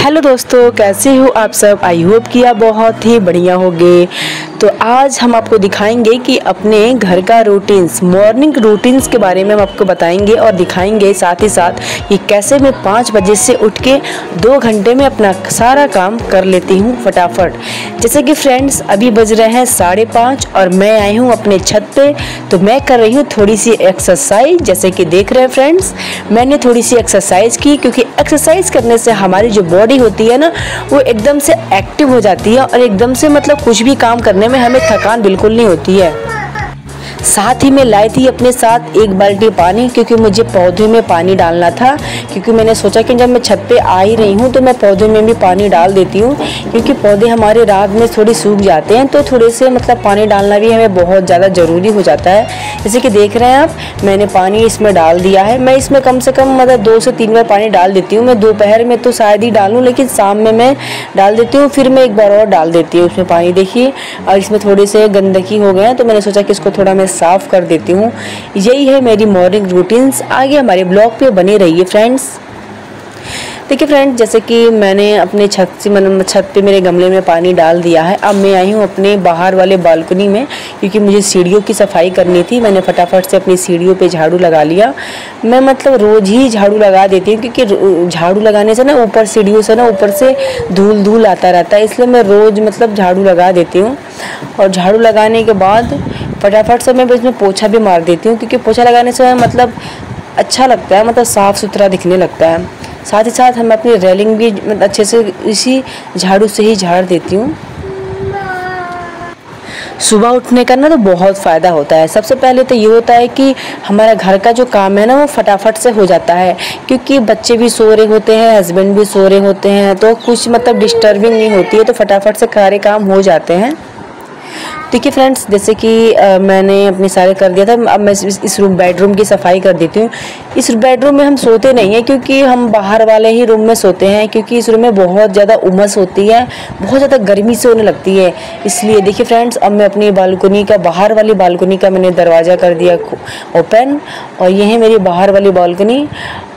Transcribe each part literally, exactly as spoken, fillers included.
Hello दोस्तों, कैसे हो आप सब। आई होप कि आप बहुत ही बढ़िया होगे। तो आज हम आपको दिखाएंगे कि अपने घर का रूटीन्स, मॉर्निंग रूटीन्स के बारे में हम आपको बताएंगे और दिखाएंगे, साथ ही साथ कि कैसे मैं पाँच बजे से उठ के दो घंटे में अपना सारा काम कर लेती हूँ फटाफट। जैसे कि फ्रेंड्स, अभी बज रहे हैं साढ़े पाँच और मैं आई हूँ अपने छत पे। तो मैं कर रही हूँ थोड़ी सी एक्सरसाइज। जैसे कि देख रहे हैं फ्रेंड्स, मैंने थोड़ी सी एक्सरसाइज की, क्योंकि एक्सरसाइज करने से हमारी जो बॉडी होती है ना, वो एकदम से एक्टिव हो जाती है और एकदम से मतलब कुछ भी काम करने में हमें थकान बिल्कुल नहीं होती है। साथ ही मैं लाई थी अपने साथ एक बाल्टी पानी, क्योंकि मुझे पौधे में पानी डालना था। क्योंकि मैंने सोचा कि जब मैं छत पे आ ही रही हूँ तो मैं पौधे में भी पानी डाल देती हूँ, क्योंकि पौधे हमारे रात में थोड़ी सूख जाते हैं, तो थोड़े से मतलब पानी डालना भी हमें बहुत ज़्यादा ज़रूरी हो जाता है। जैसे कि देख रहे हैं आप, मैंने पानी इसमें डाल दिया है। मैं इसमें कम से कम मतलब दो से तीन बार पानी डाल देती हूँ। मैं दोपहर में तो शायद ही डालूँ, लेकिन शाम में मैं डाल देती हूँ, फिर मैं एक बार और डाल देती हूँ उसमें पानी। देखिए, और इसमें थोड़े से गंदगी हो गए हैं, तो मैंने सोचा कि इसको थोड़ा मैं साफ कर देती हूँ। यही है मेरी मॉर्निंग रूटीन्स। आगे हमारे ब्लॉग पे बने रहिए फ्रेंड्स। देखिए फ्रेंड्स, जैसे कि मैंने अपने छत से मैंने छत पे मेरे गमले में पानी डाल दिया है। अब मैं आई हूँ अपने बाहर वाले बालकनी में, क्योंकि मुझे सीढ़ियों की सफाई करनी थी। मैंने फटाफट से अपनी सीढ़ियों पे झाड़ू लगा लिया। मैं मतलब रोज़ ही झाड़ू लगा देती हूँ, क्योंकि झाड़ू लगाने से ना ऊपर सीढ़ियों से ना ऊपर से धूल धूल आता रहता है, इसलिए मैं रोज़ मतलब झाड़ू लगा देती हूँ। और झाड़ू लगाने के बाद फटाफट से मैं इसमें पोछा भी मार देती हूँ, क्योंकि पोछा लगाने से मतलब अच्छा लगता है, मतलब साफ़ सुथरा दिखने लगता है। साथ ही साथ हम अपनी रेलिंग भी मतलब अच्छे से इसी झाड़ू से ही झाड़ देती हूँ। सुबह उठने का ना तो बहुत फ़ायदा होता है। सबसे पहले तो ये होता है कि हमारा घर का जो काम है ना, वो फटाफट से हो जाता है, क्योंकि बच्चे भी सो रहे होते हैं, हस्बैंड भी सो रहे होते हैं, तो कुछ मतलब डिस्टर्बिंग नहीं होती है, तो फटाफट से सारे काम हो जाते हैं। देखिए फ्रेंड्स, जैसे कि आ, मैंने अपने सारे कर दिया था। अब मैं इस, इस रूम बेडरूम की सफाई कर देती हूँ। इस बेडरूम में हम सोते नहीं हैं, क्योंकि हम बाहर वाले ही रूम में सोते हैं, क्योंकि इस रूम में बहुत ज़्यादा उमस होती है, बहुत ज़्यादा गर्मी से होने लगती है, इसलिए। देखिए फ्रेंड्स, अब मैं अपनी बालकनी का, बाहर वाली बालकनी का मैंने दरवाज़ा कर दिया ओपन, और ये है मेरी बाहर वाली बालकनी।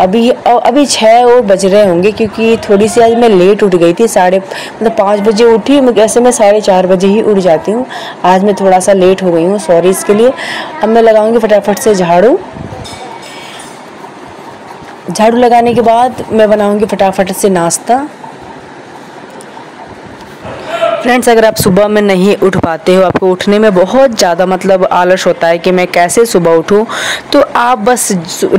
अभी अभी छः और बज रहे होंगे, क्योंकि थोड़ी सी आज मैं लेट उठ गई थी। साढ़े मतलब पाँच बजे उठी, वैसे मैं साढ़े चार बजे ही उठ जाती हूँ, आज मैं थोड़ा सा लेट हो गई हूँ, सॉरी इसके लिए। अब मैं लगाऊंगी फटाफट से झाड़ू। झाड़ू लगाने के बाद मैं बनाऊंगी फटाफट से नाश्ता। फ्रेंड्स, अगर आप सुबह में नहीं उठ पाते हो, आपको उठने में बहुत ज़्यादा मतलब आलस होता है कि मैं कैसे सुबह उठूं, तो आप बस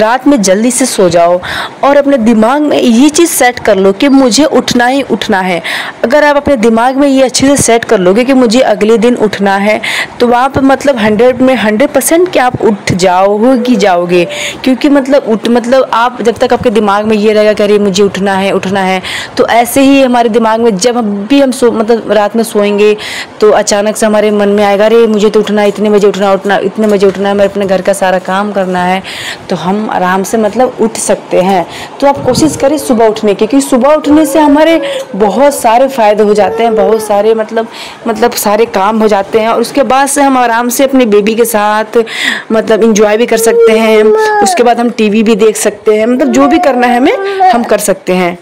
रात में जल्दी से सो जाओ और अपने दिमाग में ये चीज़ सेट कर लो कि मुझे उठना ही उठना है। अगर आप अपने दिमाग में ये अच्छे से सेट कर लोगे कि मुझे अगले दिन उठना है, तो आप मतलब हंड्रेड में हंड्रेड परसेंट कि आप उठ जाओगी जाओगे क्योंकि मतलब उठ मतलब आप जब तक आपके दिमाग में ये रहेगा कि अरे मुझे उठना है उठना है, तो ऐसे ही हमारे दिमाग में जब भी हम सो मतलब रात में सोएंगे तो अचानक से हमारे मन में आएगा अरे मुझे तो उठना है, इतने बजे उठना उठना इतने बजे उठना है, हमें अपने घर का सारा काम करना है, तो हम आराम से मतलब उठ सकते हैं। तो आप कोशिश करें सुबह उठने की, क्योंकि सुबह उठने से हमारे बहुत सारे फ़ायदे हो जाते हैं, बहुत सारे मतलब मतलब सारे काम हो जाते हैं, और उसके बाद से हम आराम से अपने बेबी के साथ मतलब इंजॉय भी कर सकते हैं। उसके बाद हम टी वी भी देख सकते हैं, मतलब जो भी करना है हमें हम कर सकते हैं।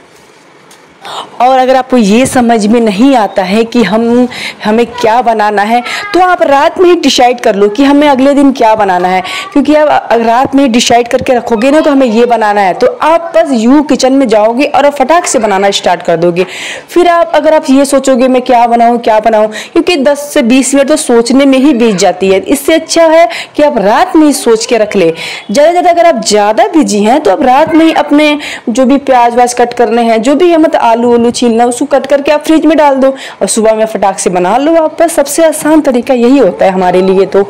और अगर आपको ये समझ में नहीं आता है कि हम हमें क्या बनाना है, तो आप रात में ही डिसाइड कर लो कि हमें अगले दिन क्या बनाना है, क्योंकि आप अगर रात में ही डिसाइड करके रखोगे ना तो हमें ये बनाना है, तो आप बस यूँ किचन में जाओगे और आप फटाक से बनाना स्टार्ट कर दोगे। फिर आप अगर आप ये सोचोगे मैं क्या बनाऊँ क्या बनाऊँ, क्योंकि दस से बीस मिनट तो सोचने में ही बीत जाती है, इससे अच्छा है कि आप रात में ही सोच के रख ले। ज़्यादा ज़्यादा अगर आप ज़्यादा बिजी हैं तो आप रात में ही अपने जो भी प्याज व्याज कट करने हैं, जो भी है मतलब आलू उलू छीलना, उसको कट करके आप फ्रिज में डाल दो और सुबह में फटाक से बना लो। आप पर सबसे आसान तरीका यही होता है हमारे लिए। तो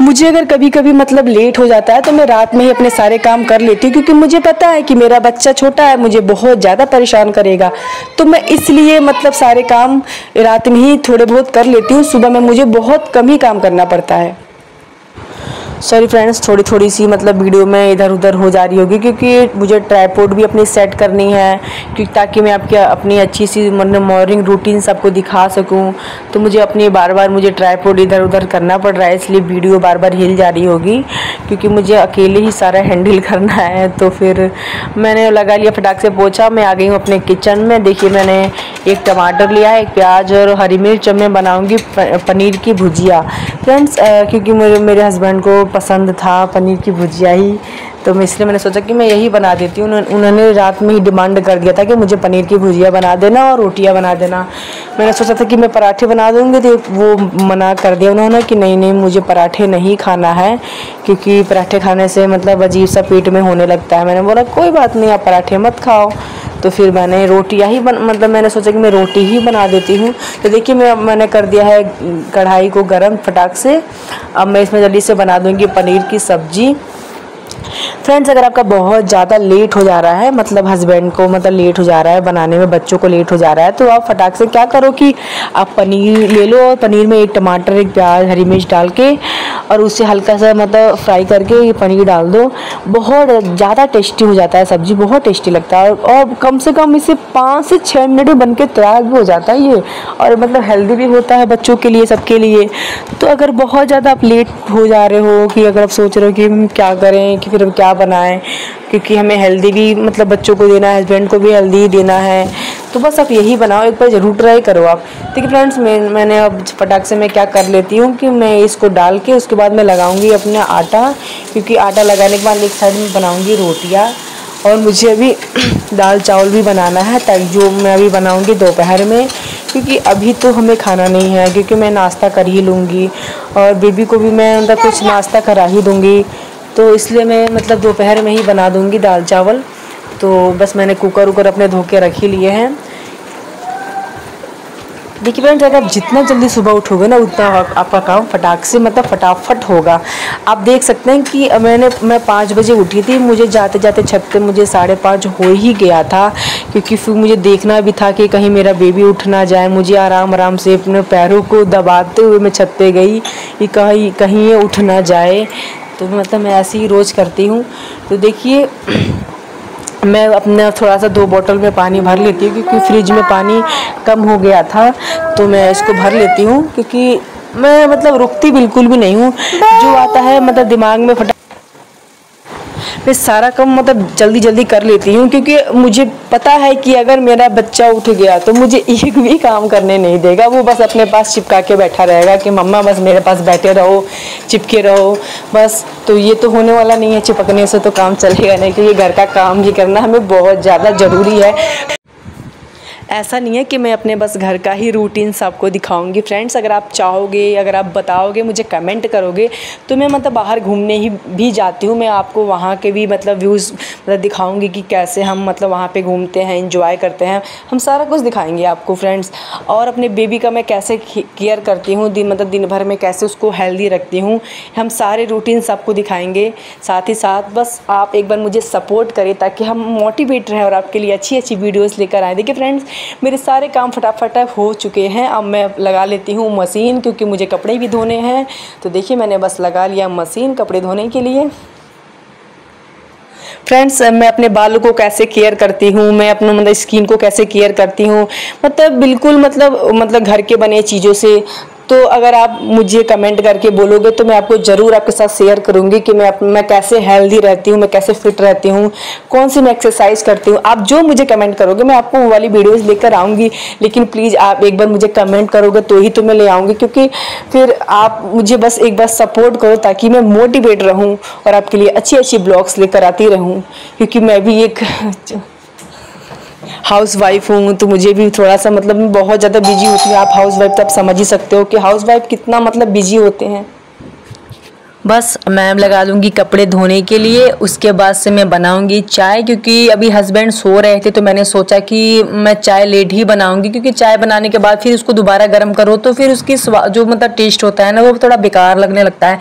मुझे अगर कभी कभी मतलब लेट हो जाता है तो मैं रात में ही अपने सारे काम कर लेती हूँ, क्योंकि मुझे पता है कि मेरा बच्चा छोटा है, मुझे बहुत ज़्यादा परेशान करेगा, तो मैं इसलिए मतलब सारे काम रात में ही थोड़े बहुत कर लेती हूँ। सुबह में मुझे बहुत कम ही काम करना पड़ता है। सॉरी फ्रेंड्स, थोड़ी थोड़ी सी मतलब वीडियो में इधर उधर हो जा रही होगी क्योंकि मुझे ट्राइपॉड भी अपनी सेट करनी है क्योंकि ताकि मैं आपके अपनी अच्छी सी मतलब मॉर्निंग रूटीन सबको दिखा सकूं। तो मुझे अपनी बार बार मुझे ट्राइपॉड इधर उधर करना पड़ रहा है, इसलिए वीडियो बार बार हिल जा रही होगी क्योंकि मुझे अकेले ही सारा हैंडल करना है। तो फिर मैंने लगा लिया फटाक से पोछा। मैं आ गई हूँ अपने किचन में। देखिए मैंने एक टमाटर लिया है, एक प्याज और हरी मिर्च। मैं बनाऊंगी पनीर की भुजिया फ्रेंड्स, क्योंकि मुझे मेरे हस्बैंड को पसंद था पनीर की भुजिया ही, तो मैं इसलिए मैंने सोचा कि मैं यही बना देती हूँ। उन्होंने रात में ही डिमांड कर दिया था कि मुझे पनीर की भुजिया बना देना और रोटियाँ बना देना। मैंने सोचा था कि मैं पराठे बना दूँगी, तो वो मना कर दिया उन्होंने कि नहीं नहीं मुझे पराठे नहीं खाना है क्योंकि पराठे खाने से मतलब अजीब सा पेट में होने लगता है। मैंने बोला कोई बात नहीं, आप पराठे मत खाओ। तो फिर मैंने रोटियाँ ही बन मतलब मैंने सोचा कि मैं रोटी ही बना देती हूँ। तो देखिए मैं मैंने कर दिया है कढ़ाई को गरम फटाक से। अब मैं इसमें जल्दी से बना दूँगी पनीर की सब्ज़ी। फ्रेंड्स अगर आपका बहुत ज़्यादा लेट हो जा रहा है, मतलब हस्बैंड को मतलब लेट हो जा रहा है बनाने में, बच्चों को लेट हो जा रहा है, तो आप फटाक से क्या करो कि आप पनीर ले लो और पनीर में एक टमाटर एक प्याज हरी मिर्च डाल के और उसे हल्का सा मतलब फ्राई करके ये पनीर डाल दो। बहुत ज़्यादा टेस्टी हो जाता है सब्ज़ी, बहुत टेस्टी लगता है और कम से कम इसे पाँच से छः मिनट में बन के तैयार भी हो जाता है ये, और मतलब हेल्दी भी होता है बच्चों के लिए, सबके लिए। तो अगर बहुत ज़्यादा आप लेट हो जा रहे हो कि अगर आप सोच रहे हो कि हम क्या करें कि फिर हम क्या बनाएं क्योंकि हमें हेल्दी भी मतलब बच्चों को देना है, हस्बैंड को भी हेल्दी देना है, तो बस आप यही बनाओ, एक बार ज़रूर ट्राई करो आप। देखिए फ्रेंड्स मैं मैंने अब फटाक से मैं क्या कर लेती हूँ कि मैं इसको डाल के उसके बाद मैं लगाऊंगी अपना आटा, क्योंकि आटा लगाने के बाद एक साइड में बनाऊंगी रोटियाँ और मुझे अभी दाल चावल भी बनाना है, ताकि जो मैं अभी बनाऊँगी दोपहर में, क्योंकि अभी तो हमें खाना नहीं है क्योंकि मैं नाश्ता कर ही लूँगी और बेबी को भी मैं मतलब कुछ नाश्ता करा ही दूँगी, तो इसलिए मैं मतलब दोपहर में ही बना दूँगी दाल चावल। तो बस मैंने कुकर उकर अपने धो के रख ही लिए हैं। देखिए फ्रेंड्स अगर आप जितना जल्दी सुबह उठोगे ना उतना आपका काम फटाक से मतलब फटाफट होगा। आप देख सकते हैं कि मैंने मैं पाँच बजे उठी थी, मुझे जाते जाते छत पे मुझे साढ़े पाँच हो ही गया था क्योंकि फिर मुझे देखना भी था कि कहीं मेरा बेबी उठ ना जाए। मुझे आराम आराम से अपने पैरों को दबाते हुए मैं छत पे गई कि कहीं कहीं ये उठ ना जाए। तो मतलब मैं ऐसे ही रोज़ करती हूँ। तो देखिए मैं अपना थोड़ा सा दो बोतल में पानी भर लेती हूँ क्योंकि फ्रिज में पानी कम हो गया था, तो मैं इसको भर लेती हूँ क्योंकि मैं मतलब रुकती बिल्कुल भी नहीं हूँ। जो आता है मतलब दिमाग में फटा मैं सारा काम मतलब जल्दी जल्दी कर लेती हूँ क्योंकि मुझे पता है कि अगर मेरा बच्चा उठ गया तो मुझे एक भी काम करने नहीं देगा, वो बस अपने पास चिपका के बैठा रहेगा कि मम्मा बस मेरे पास बैठे रहो, चिपके रहो बस। तो ये तो होने वाला नहीं है, चिपकने से तो काम चलेगा नहीं क्योंकि घर का काम भी करना हमें बहुत ज़्यादा ज़रूरी है। ऐसा नहीं है कि मैं अपने बस घर का ही रूटीन सबको दिखाऊंगी फ्रेंड्स। अगर आप चाहोगे, अगर आप बताओगे, मुझे कमेंट करोगे तो मैं मतलब बाहर घूमने ही भी जाती हूँ, मैं आपको वहाँ के भी मतलब व्यूज़ मतलब दिखाऊंगी कि कैसे हम मतलब वहाँ पे घूमते हैं, एंजॉय करते हैं, हम सारा कुछ दिखाएंगे आपको फ्रेंड्स। और अपने बेबी का मैं कैसे केयर करती हूँ, दिन मतलब दिन भर में कैसे उसको हेल्दी रखती हूँ, हम सारे रूटीन सबको दिखाएंगे। साथ ही साथ बस आप एक बार मुझे सपोर्ट करें ताकि हम मोटिवेट रहें और आपके लिए अच्छी अच्छी वीडियोज़ लेकर आएँ। देखिए फ्रेंड्स मेरे सारे काम फटाफट हो चुके हैं। अब मैं लगा लेती हूँ मशीन क्योंकि मुझे कपड़े भी धोने हैं। तो देखिए मैंने बस लगा लिया मशीन कपड़े धोने के लिए। फ्रेंड्स मैं अपने बालों को कैसे केयर करती हूँ, मैं अपने मतलब स्किन को कैसे केयर करती हूँ, मतलब बिल्कुल मतलब मतलब घर के बने चीज़ों से। तो अगर आप मुझे कमेंट करके बोलोगे तो मैं आपको ज़रूर आपके साथ शेयर करूंगी कि मैं मैं कैसे हेल्दी रहती हूँ, मैं कैसे फिट रहती हूँ, कौन सी मैं एक्सरसाइज करती हूँ। आप जो मुझे कमेंट करोगे मैं आपको वो वाली वीडियोस लेकर आऊँगी, लेकिन प्लीज़ आप एक बार मुझे कमेंट करोगे तो ही तो मैं ले आऊँगी, क्योंकि फिर आप मुझे बस एक बार सपोर्ट करो ताकि मैं मोटिवेट रहूँ और आपके लिए अच्छी अच्छी ब्लॉग्स लेकर आती रहूँ, क्योंकि मैं भी एक हाउस वाइफ हूँ। तो मुझे भी थोड़ा सा मतलब बहुत ज़्यादा बिजी होती है। आप हाउस वाइफ तो आप समझ ही सकते हो कि हाउस वाइफ कितना मतलब बिजी होते हैं। बस मैम लगा लूँगी कपड़े धोने के लिए, उसके बाद से मैं बनाऊँगी चाय क्योंकि अभी हस्बैंड सो रहे थे, तो मैंने सोचा कि मैं चाय लेट ही बनाऊँगी क्योंकि चाय बनाने के बाद फिर उसको दोबारा गर्म करो तो फिर उसकी जो मतलब टेस्ट होता है ना वो थोड़ा बेकार लगने लगता है।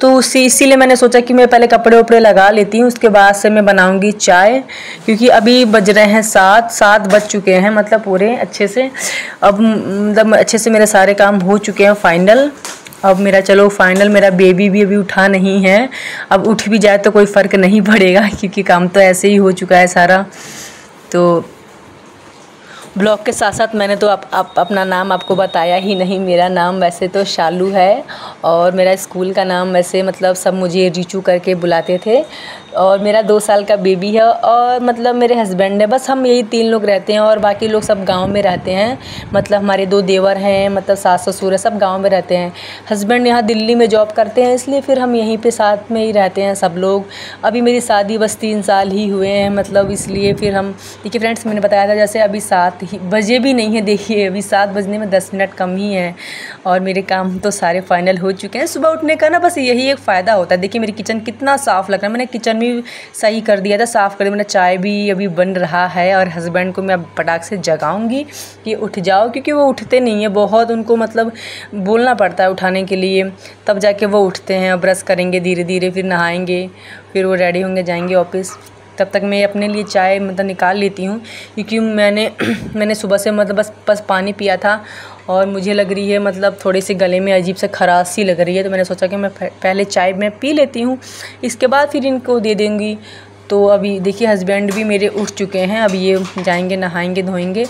तो उसी इसीलिए मैंने सोचा कि मैं पहले कपड़े उपड़े लगा लेती हूँ, उसके बाद से मैं बनाऊँगी चाय क्योंकि अभी बज रहे हैं सात सात बज चुके हैं मतलब पूरे अच्छे से। अब मतलब अच्छे से मेरे सारे काम हो चुके हैं फाइनल। अब मेरा चलो फाइनल मेरा बेबी भी अभी उठा नहीं है, अब उठ भी जाए तो कोई फ़र्क नहीं पड़ेगा क्योंकि काम तो ऐसे ही हो चुका है सारा। तो ब्लॉग के साथ साथ मैंने तो आप, आप अपना नाम आपको बताया ही नहीं। मेरा नाम वैसे तो शालू है और मेरा स्कूल का नाम वैसे मतलब सब मुझे रिचू करके बुलाते थे, और मेरा दो साल का बेबी है और मतलब मेरे हस्बैंड है, बस हम यही तीन लोग रहते हैं और बाकी लोग सब गांव में रहते हैं। मतलब हमारे दो देवर हैं, मतलब सास ससुर है, सब गांव में रहते हैं। हस्बैंड यहाँ दिल्ली में जॉब करते हैं, इसलिए फिर हम यहीं पे साथ में ही रहते हैं सब लोग। अभी मेरी शादी बस तीन साल ही हुए हैं, मतलब इसलिए फिर हम, देखिए फ्रेंड्स मैंने बताया था जैसे अभी सात ही बजे भी नहीं है, देखिए अभी सात बजने में दस मिनट कम ही है और मेरे काम तो सारे फाइनल हो चुके हैं। सुबह उठने का ना बस यही एक फ़ायदा होता है। देखिए मेरी किचन कितना साफ़ लग रहा है, मैंने किचन भी सही कर दिया था, साफ़ कर दिया। मैंने चाय भी अभी बन रहा है और हस्बैंड को मैं अब पटाख से जगाऊंगी कि उठ जाओ, क्योंकि वो उठते नहीं है, बहुत उनको मतलब बोलना पड़ता है उठाने के लिए, तब जाके वो उठते हैं। और ब्रश करेंगे धीरे धीरे, फिर नहाएंगे, फिर वो रेडी होंगे, जाएंगे ऑफिस। तब तक मैं अपने लिए चाय मतलब निकाल लेती हूँ, क्योंकि मैंने मैंने सुबह से मतलब बस बस पानी पिया था और मुझे लग रही है मतलब थोड़े से गले में अजीब से खराश सी लग रही है, तो मैंने सोचा कि मैं पहले चाय मैं पी लेती हूँ, इसके बाद फिर इनको दे दूँगी। तो अभी देखिए हस्बैंड भी मेरे उठ चुके हैं, अब ये जाएंगे नहाएंगे धोएंगे।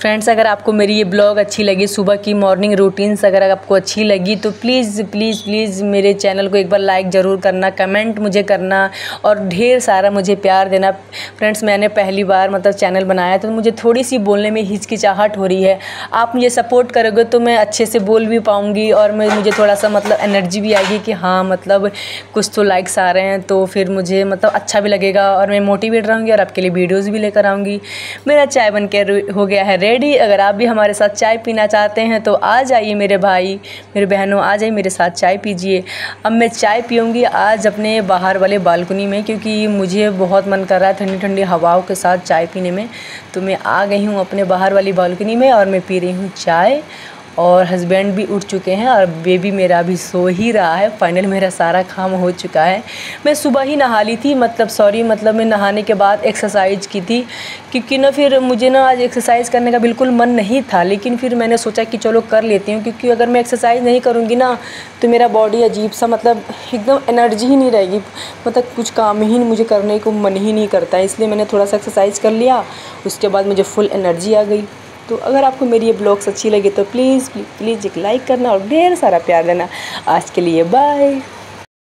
फ्रेंड्स अगर आपको मेरी ये ब्लॉग अच्छी लगी, सुबह की मॉर्निंग रूटीन्स अगर आपको अच्छी लगी तो प्लीज़ प्लीज़ प्लीज़ मेरे चैनल को एक बार लाइक ज़रूर करना, कमेंट मुझे करना और ढेर सारा मुझे प्यार देना। फ्रेंड्स मैंने पहली बार मतलब चैनल बनाया तो मुझे थोड़ी सी बोलने में हिचकिचाहट हो रही है, आप मुझे सपोर्ट करोगे तो मैं अच्छे से बोल भी पाऊँगी और मुझे थोड़ा सा मतलब एनर्जी भी आएगी कि हाँ मतलब कुछ तो लाइक्स आ रहे हैं, तो फिर मुझे मतलब अच्छा भी लगेगा और मैं मोटिवेट रहूँगी और आपके लिए वीडियोज़ भी लेकर आऊँगी। मेरा चाय बन के हो गया है रेडी। अगर आप भी हमारे साथ चाय पीना चाहते हैं तो आ जाइए मेरे भाई मेरे बहनों, आ जाइए मेरे साथ चाय पीजिए। अब मैं चाय पीऊँगी आज अपने बाहर वाले बालकनी में, क्योंकि मुझे बहुत मन कर रहा है ठंडी ठंडी हवाओं के साथ चाय पीने में। तो मैं आ गई हूँ अपने बाहर वाली बालकनी में और मैं पी रही हूँ चाय, और हस्बैंड भी उठ चुके हैं और बेबी मेरा भी सो ही रहा है। फाइनल मेरा सारा काम हो चुका है। मैं सुबह ही नहा ली थी, मतलब सॉरी मतलब मैं नहाने के बाद एक्सरसाइज की थी, क्योंकि ना फिर मुझे ना आज एक्सरसाइज करने का बिल्कुल मन नहीं था, लेकिन फिर मैंने सोचा कि चलो कर लेती हूँ, क्योंकि अगर मैं एक्सरसाइज नहीं करूँगी ना तो मेरा बॉडी अजीब सा मतलब एकदम एनर्जी ही नहीं रहेगी, मतलब कुछ काम ही मुझे करने को मन ही नहीं करता, इसलिए मैंने थोड़ा सा एक्सरसाइज कर लिया, उसके बाद मुझे फुल एनर्जी आ गई। तो अगर आपको मेरी ये ब्लॉग्स अच्छी लगे तो प्लीज़ प्लीज़ प्लीज़ एक लाइक करना और ढेर सारा प्यार देना। आज के लिए बाय।